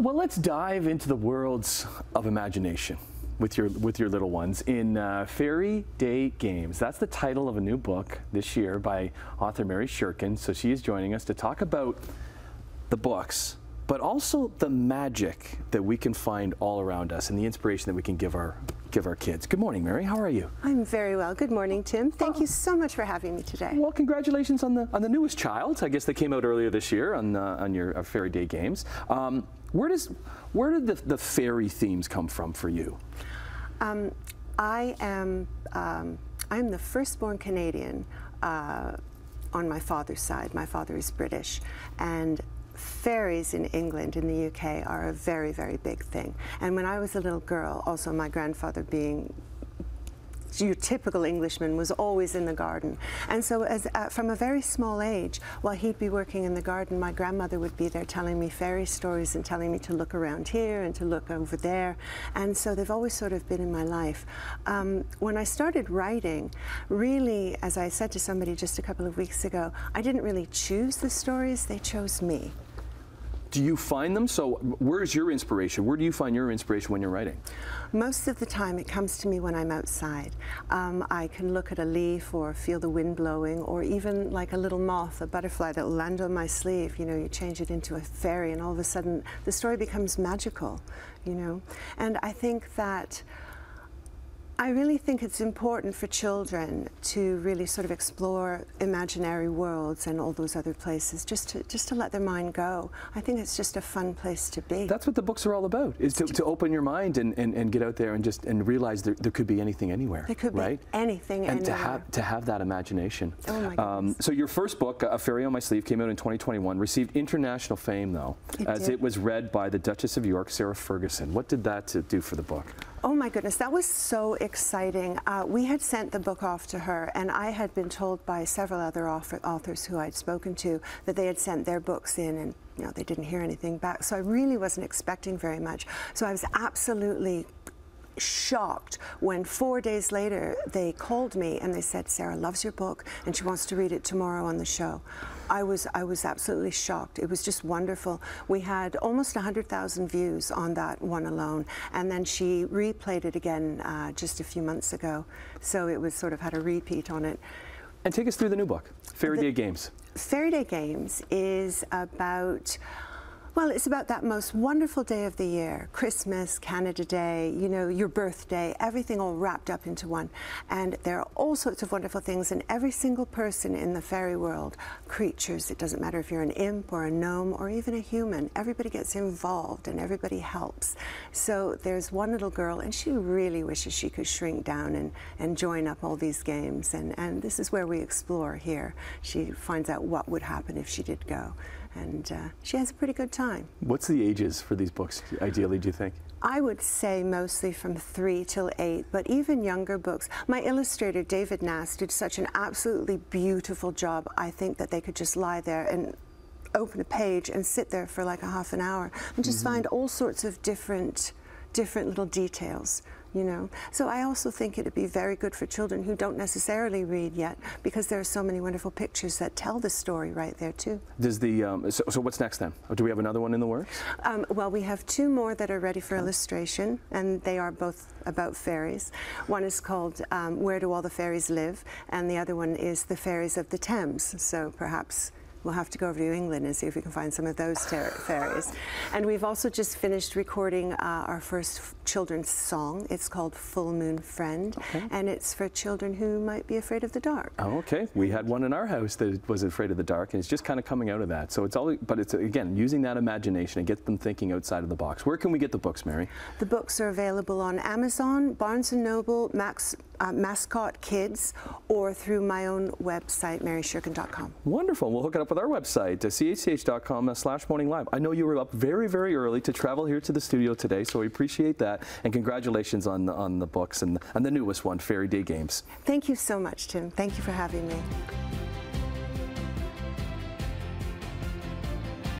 Well, let's dive into the worlds of imagination with your little ones in Fairy Day Games. That's the title of a new book this year by author Mari Sherkin. So she is joining us to talk about the books, but also the magic that we can find all around us and the inspiration that we can give our kids. Good morning, Mari. How are you? I'm very well. Good morning, Tim. Thank you so much for having me today. Well, congratulations on the newest child. I guess they came out earlier this year on your Fairy Day Games. Where did the fairy themes come from for you? I'm the firstborn Canadian on my father's side. My father is British, and fairies in England, in the UK, are a very, very big thing. And when I was a little girl, also my grandfather, being your typical Englishman, was always in the garden. And so from a very small age, while he'd be working in the garden, my grandmother would be there telling me fairy stories and telling me to look around here and to look over there. And so they've always sort of been in my life. When I started writing, really, as I said to somebody just a couple of weeks ago, I didn't really choose the stories, they chose me. Do you find them? So where's your inspiration? Where do you find your inspiration when you're writing? Most of the time it comes to me when I'm outside. I can look at a leaf or feel the wind blowing, or even like a little moth, a butterfly that'll land on my sleeve. You know, you change it into a fairy and all of a sudden the story becomes magical, you know. And I think that it's important for children to really sort of explore imaginary worlds and all those other places, just to let their mind go. I think it's just a fun place to be. That's what the books are all about, is to open your mind and get out there and realize there could be anything anywhere. There could be anything anywhere. And to have that imagination. Oh my goodness. So your first book, A Fairy on My Sleeve, came out in 2021, received international fame though, as it was read by the Duchess of York, Sarah Ferguson. What did that do for the book? Oh my goodness, that was so exciting. We had sent the book off to her, and I had been told by several other authors who I'd spoken to that they had sent their books in, and you know, they didn't hear anything back. So I really wasn't expecting very much. So I was absolutely shocked when 4 days later they called me and they said, Sarah loves your book and she wants to read it tomorrow on the show. I was absolutely shocked. It was just wonderful. We had almost 100,000 views on that one alone, and then she replayed it again just a few months ago, so it was sort of had a repeat on it. And take us through the new book, Fairy Day Games. Fairy Day Games is about, well, it's about that most wonderful day of the year, Christmas, Canada Day, you know, your birthday, everything all wrapped up into one. And there are all sorts of wonderful things, and every single person in the fairy world, creatures, it doesn't matter if you're an imp or a gnome or even a human, everybody gets involved and everybody helps. So there's one little girl, and she really wishes she could shrink down and join up all these games. And this is where we explore here. She finds out what would happen if she did go. And she has a pretty good time. What's the ages for these books, ideally, do you think? I would say mostly from 3 till 8, but even younger books. My illustrator, David Nass, did such an absolutely beautiful job. I think that they could just lie there and open a page and sit there for like a half an hour and just find all sorts of different little details, you know. So I also think it would be very good for children who don't necessarily read yet, because there are so many wonderful pictures that tell the story right there too. Does the so what's next then? Do we have another one in the works? Well, we have two more that are ready for illustration, and they are both about fairies. One is called Where Do All the Fairies Live, and the other one is The Fairies of the Thames. So perhaps we'll have to go over to England and see if we can find some of those fairies. And we've also just finished recording our first children's song. It's called Full Moon Friend, and it's for children who might be afraid of the dark. Oh, okay. We had one in our house that was afraid of the dark, and it's just kind of coming out of that. So it's all, but it's again using that imagination and get them thinking outside of the box. Where can we get the books, Mari? The books are available on Amazon, Barnes & Noble, Mascot Kids, or through my own website, MariSherkin.com. Wonderful. We'll hook it up with our website, CHCH.com/morninglive. I know you were up very, very early to travel here to the studio today, so we appreciate that. And congratulations on the books and the newest one, Fairy Day Games. Thank you so much, Tim. Thank you for having me.